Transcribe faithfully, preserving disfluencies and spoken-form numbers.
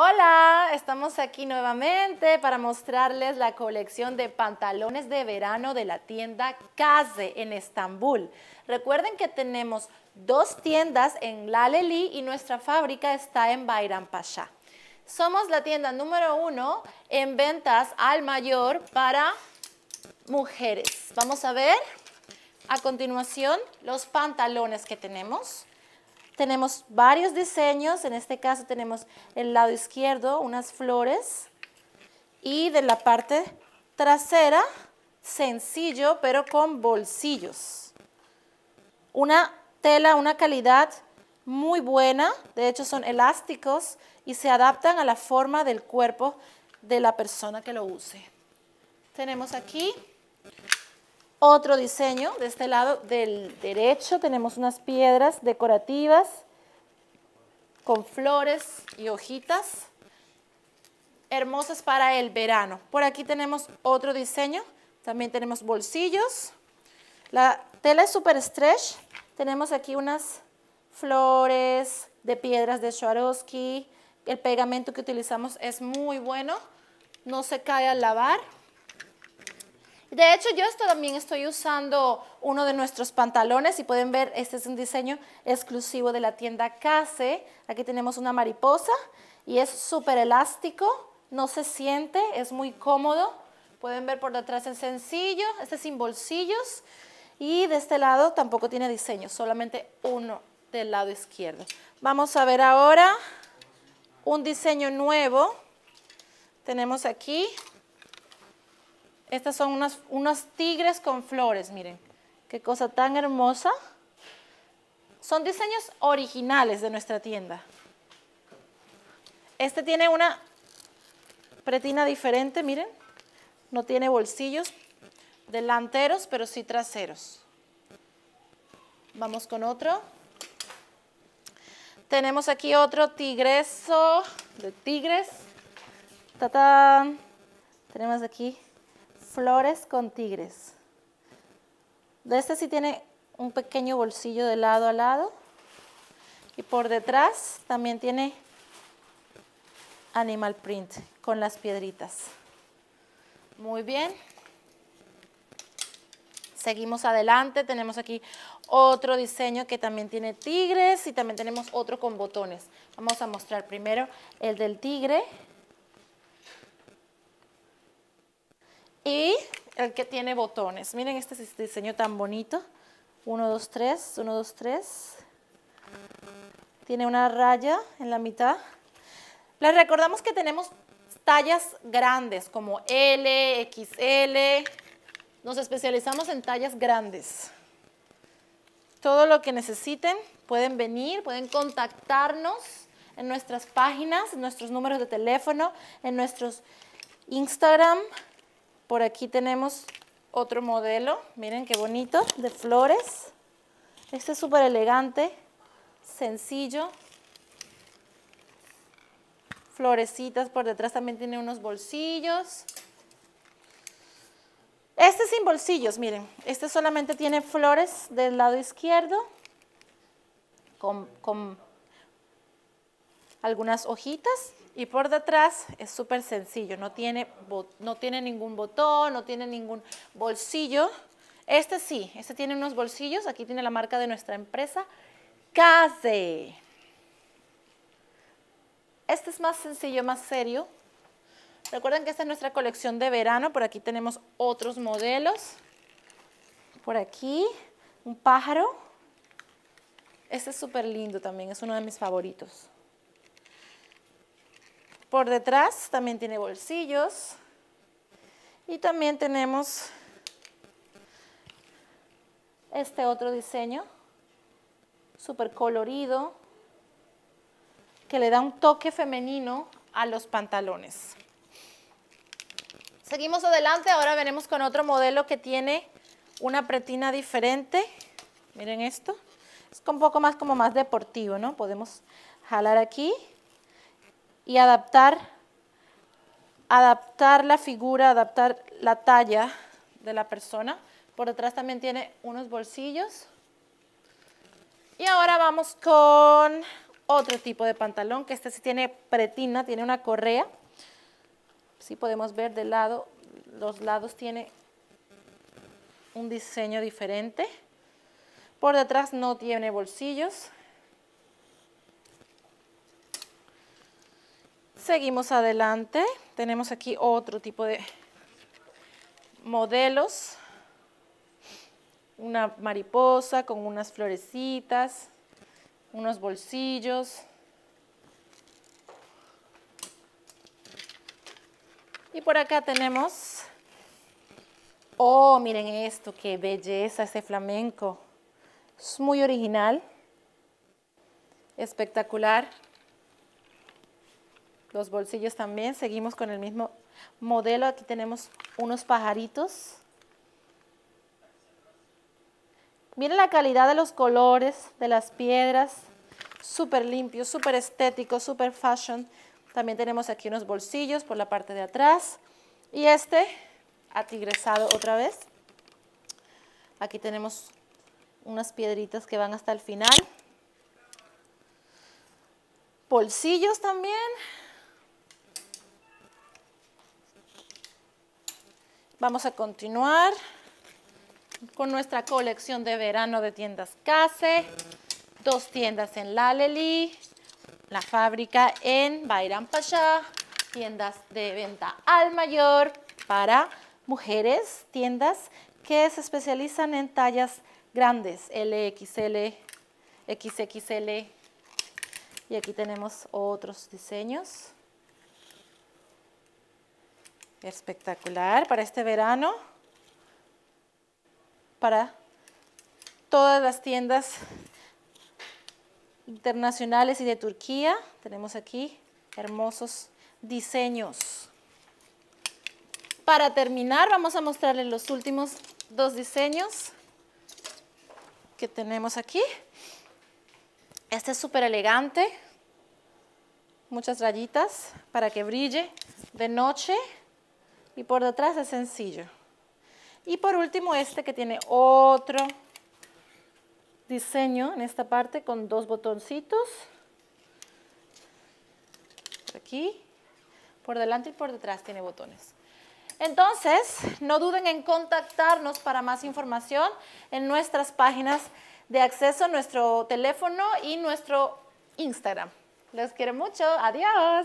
Hola, estamos aquí nuevamente para mostrarles la colección de pantalones de verano de la tienda Kaze en Estambul. Recuerden que tenemos dos tiendas en Laleli y nuestra fábrica está en Bayrampaşa. Somos la tienda número uno en ventas al mayor para mujeres. Vamos a ver a continuación los pantalones que tenemos. Tenemos varios diseños, en este caso tenemos el lado izquierdo, unas flores. Y de la parte trasera, sencillo, pero con bolsillos. Una tela, una calidad muy buena, de hecho son elásticos y se adaptan a la forma del cuerpo de la persona que lo use. Tenemos aquí otro diseño. De este lado del derecho tenemos unas piedras decorativas con flores y hojitas hermosas para el verano. Por aquí tenemos otro diseño, también tenemos bolsillos. La tela es super stretch, tenemos aquí unas flores de piedras de Swarovski. El pegamento que utilizamos es muy bueno, no se cae al lavar. De hecho, yo esto también estoy usando uno de nuestros pantalones y pueden ver, este es un diseño exclusivo de la tienda Kaze. Aquí tenemos una mariposa y es súper elástico, no se siente, es muy cómodo. Pueden ver por detrás el sencillo, este es sin bolsillos y de este lado tampoco tiene diseño, solamente uno del lado izquierdo. Vamos a ver ahora un diseño nuevo. Tenemos aquí. Estas son unas, unos tigres con flores, miren, qué cosa tan hermosa. Son diseños originales de nuestra tienda. Este tiene una pretina diferente, miren, no tiene bolsillos delanteros, pero sí traseros. Vamos con otro. Tenemos aquí otro tigreso de tigres. ¡Tatán! Tenemos aquí flores con tigres. De este sí tiene un pequeño bolsillo de lado a lado. Y por detrás también tiene animal print con las piedritas. Muy bien. Seguimos adelante. Tenemos aquí otro diseño que también tiene tigres y también tenemos otro con botones. Vamos a mostrar primero el del tigre. Y el que tiene botones. Miren este diseño tan bonito. uno, dos, tres, uno, dos, tres. Tiene una raya en la mitad. Les recordamos que tenemos tallas grandes como L, equis ele. Nos especializamos en tallas grandes. Todo lo que necesiten pueden venir, pueden contactarnos en nuestras páginas, en nuestros números de teléfono, en nuestros Instagram. Por aquí tenemos otro modelo, miren qué bonito, de flores. Este es súper elegante, sencillo. Florecitas por detrás, también tiene unos bolsillos. Este es sin bolsillos, miren. Este solamente tiene flores del lado izquierdo con, con algunas hojitas. Y por detrás es súper sencillo, no tiene, no tiene ningún botón, no tiene ningún bolsillo. Este sí, este tiene unos bolsillos, aquí tiene la marca de nuestra empresa, Kaze. Este es más sencillo, más serio. Recuerden que esta es nuestra colección de verano, por aquí tenemos otros modelos. Por aquí, un pájaro. Este es súper lindo también, es uno de mis favoritos. Por detrás también tiene bolsillos y también tenemos este otro diseño súper colorido que le da un toque femenino a los pantalones. Seguimos adelante, ahora veremos con otro modelo que tiene una pretina diferente. Miren esto, es un poco más como más deportivo, ¿no? Podemos jalar aquí y adaptar, adaptar la figura, adaptar la talla de la persona. Por detrás también tiene unos bolsillos. Y ahora vamos con otro tipo de pantalón, que este sí tiene pretina, tiene una correa. Si podemos ver del lado, los lados tiene un diseño diferente. Por detrás no tiene bolsillos. Seguimos adelante, tenemos aquí otro tipo de modelos, una mariposa con unas florecitas, unos bolsillos. Y por acá tenemos, oh, miren esto, qué belleza ese flamenco, es muy original, espectacular. Los bolsillos también, seguimos con el mismo modelo. Aquí tenemos unos pajaritos. Miren la calidad de los colores, de las piedras. Súper limpio, súper estético, súper fashion. También tenemos aquí unos bolsillos por la parte de atrás. Y este, atigresado otra vez. Aquí tenemos unas piedritas que van hasta el final. Bolsillos también. Vamos a continuar con nuestra colección de verano de tiendas Kaze. Dos tiendas en Laleli, la fábrica en Bayrampaşa, tiendas de venta al mayor para mujeres, tiendas que se especializan en tallas grandes, L X L, X X L. Y aquí tenemos otros diseños. Espectacular para este verano, para todas las tiendas internacionales y de Turquía. Tenemos aquí hermosos diseños. Para terminar, vamos a mostrarles los últimos dos diseños que tenemos aquí. Este es súper elegante, muchas rayitas para que brille de noche. Y por detrás es sencillo. Y por último este que tiene otro diseño en esta parte con dos botoncitos. Por aquí, por delante y por detrás tiene botones. Entonces, no duden en contactarnos para más información en nuestras páginas de acceso, nuestro teléfono y nuestro Instagram. Los quiero mucho. Adiós.